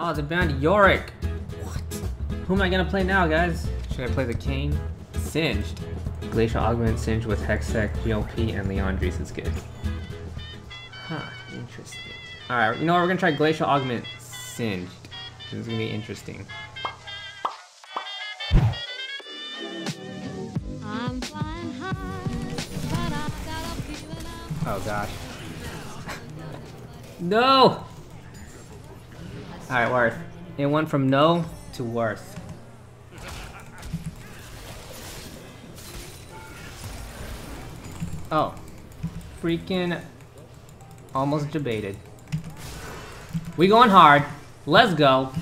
Oh, they banned Yorick. What? Who am I gonna play now, guys? Should I play the Kane? Singed. Glacial augment Singed with Hextech, GLP, and Leandre's is good. Huh, interesting. Alright, you know what? We're gonna try Glacial augment Singed. This is gonna be interesting. Oh gosh. No! Alright, Worth. It went from no to worth. Oh. Freaking almost debated. We going hard. Let's go.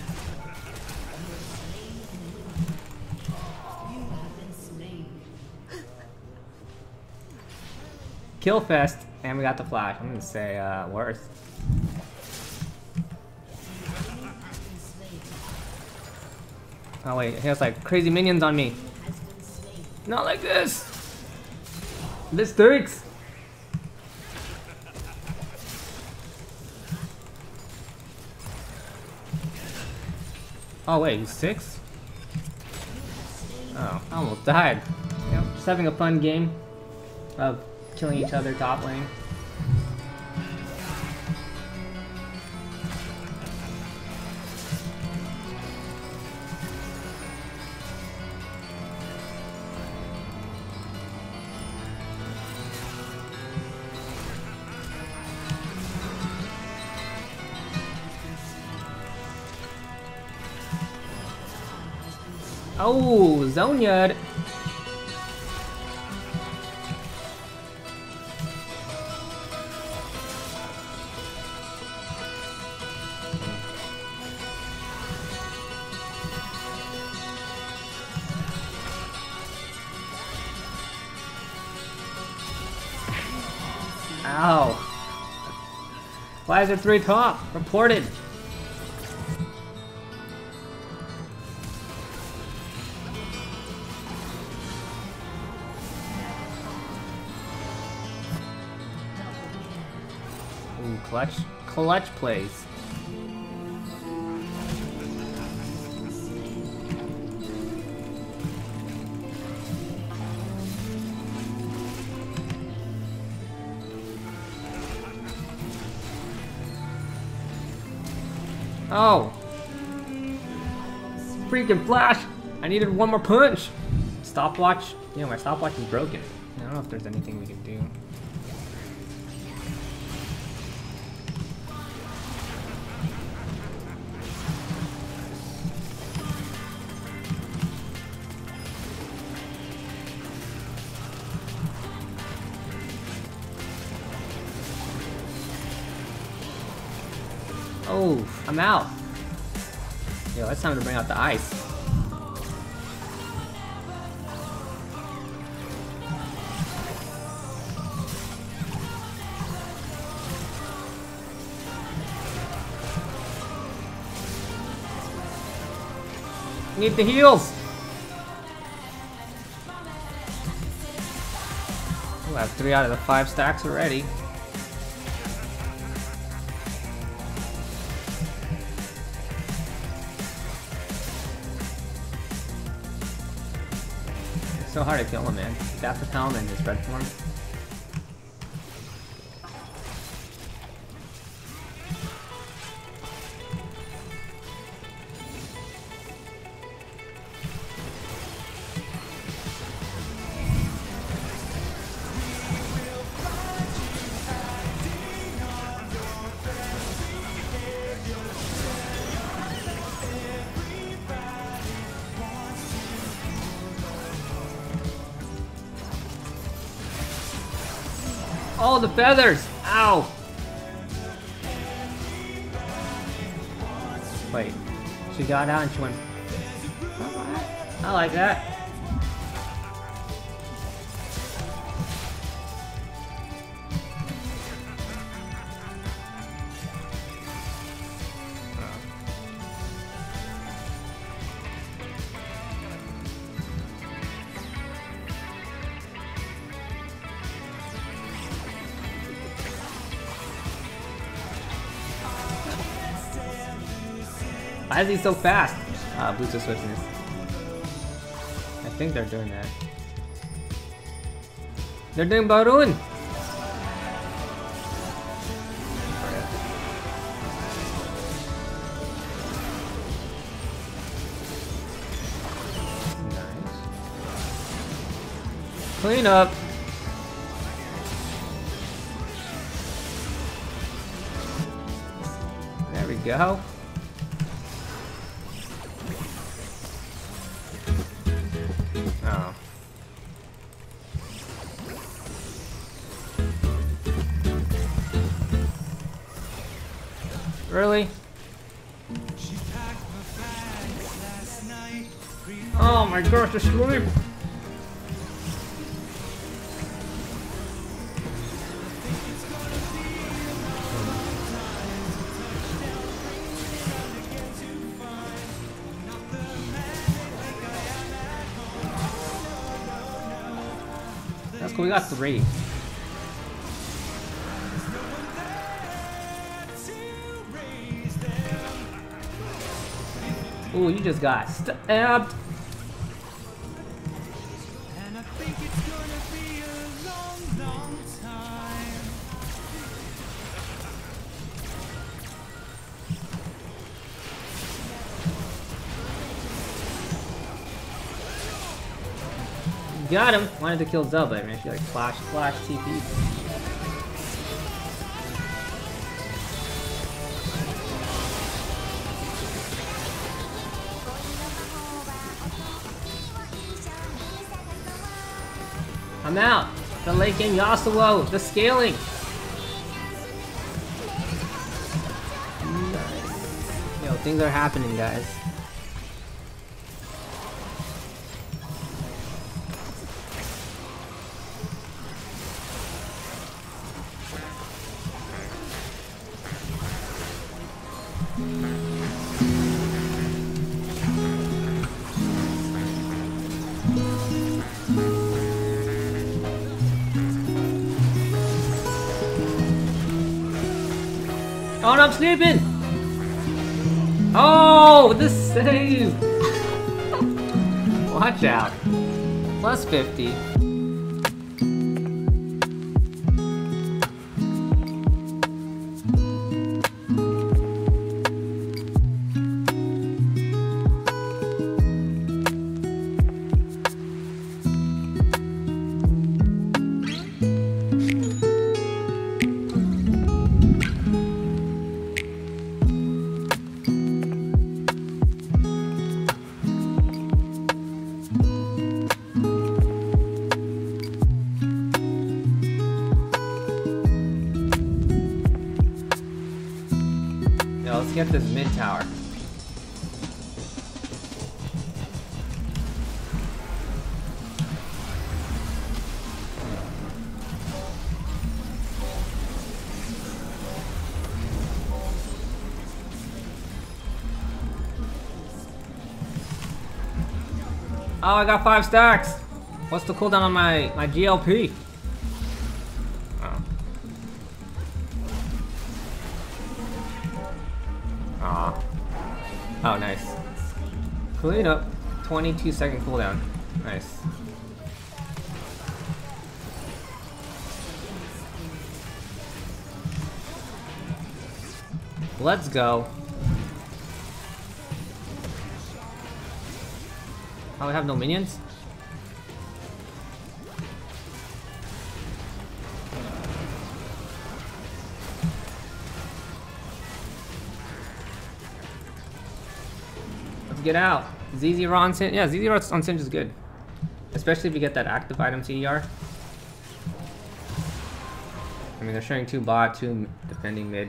Kill fest. And we got the flash. I'm gonna say, worth. Oh wait, he has like crazy minions on me. Not like this! This stinks! Oh wait, he's 6? Oh, I almost died. Yep, just having a fun game of killing each other top lane. Oh, Zonyard. Ow. Why is there 3 top? Reported. Ooh, clutch plays. Oh! Freaking flash! I needed one more punch! Stopwatch? Yeah, my stopwatch is broken. I don't know if there's anything we can do. Oh, I'm out. Yo, it's time to bring out the ice. Need the heals. Oh, I have 3 out of the 5 stacks already. So hard to kill him, man. That's the pound in his red form. Oh, the feathers! Ow! Wait, she got out and she went. I like that. Why is he so fast? Ah, boost the swiftness. I think they're doing that. They're doing Baron! Nice. Clean up! There we go. Oh. Really? Oh my gosh, they're asleep! That's cool, we got three. Ooh, you just got stabbed. And I think it's gonna be a long time. Got him. Wanted to kill Zed, but I mean, she like flash TP. I'm out! The late game Yasuo! The scaling! Nice. Yo, things are happening, guys. Oh no, I'm sleeping! Oh, the save! Watch out. Plus 50. Let's get this mid tower. Oh, I got 5 stacks. What's the cooldown on my GLP? Oh, nice. Clean up. 22-second cooldown. Nice. Let's go. Oh, we have no minions? Get out. ZZR on Singed. Yeah, ZZR on Singed is good. Especially if you get that active item CER. I mean, they're showing 2 bot, 2 defending mid.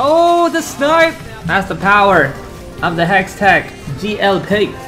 Oh, the snipe! That's the power of the Hextech GLP.